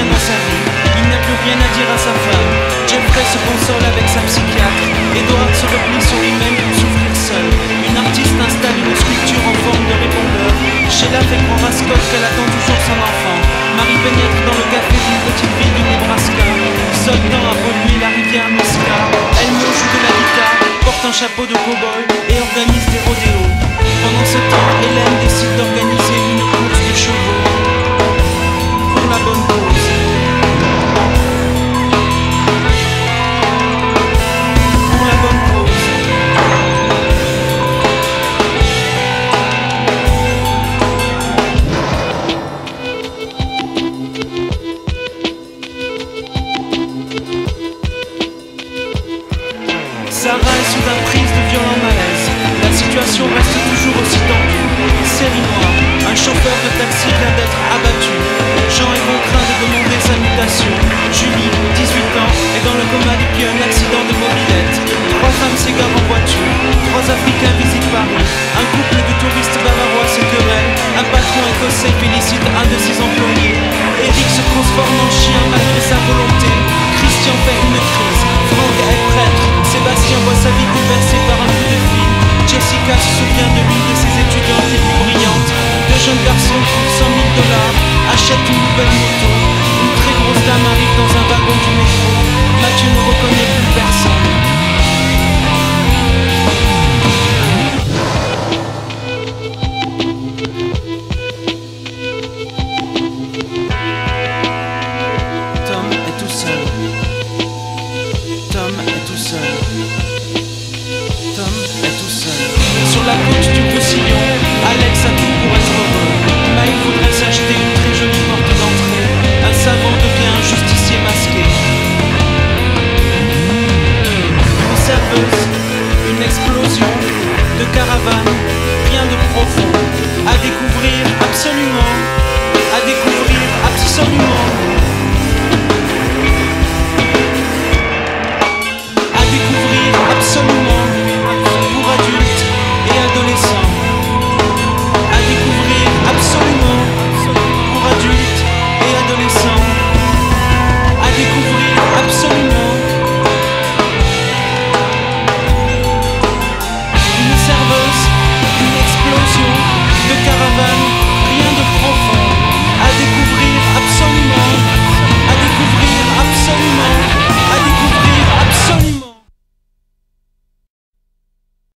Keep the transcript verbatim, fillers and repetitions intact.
rien dans sa vie. Il n'a plus rien à dire à sa femme. Jeffrey se console avec sa psychiatre. Edward se replie sur lui-même pour souffrir seul. Une artiste installe une sculpture en forme de répondeur. Sheila fait croire à Scott qu'elle attend toujours son enfant. Marie pénètre dans le café d'une petite ville du Nebraska. Seul temps a pollué la rivière Nebraska. Elle me joue de la guitare, porte un chapeau de cow-boy et organise des rodéos. Pendant ce temps, Hélène décide d'organiser une course de chevaux. La bonne cause. Pour la bonne cause. Sarah est soudain prise de violent malaise. La situation reste toujours aussi tendue. Série noire, un chauffeur de taxi vient d'être abattu. Jean est en train de demander sa mutation. Julie, dix-huit ans, est dans le coma depuis un accident de mobilette. Trois femmes s'égarent en voiture. Trois Africains visitent Paris. Un couple de touristes bavarois se querelle. Un patron écossais félicite un de ses employés. Eric se transforme en chien malgré sa volonté. Christian fait une crise. Franck est prêtre. Sébastien voit sa vie bouleversée par un coup de fil. Jessica se souvient de l'une de ses étudiantes les plus brillantes. Deux jeunes garçons trouvent cent mille dollars, achètent une nouvelle moto.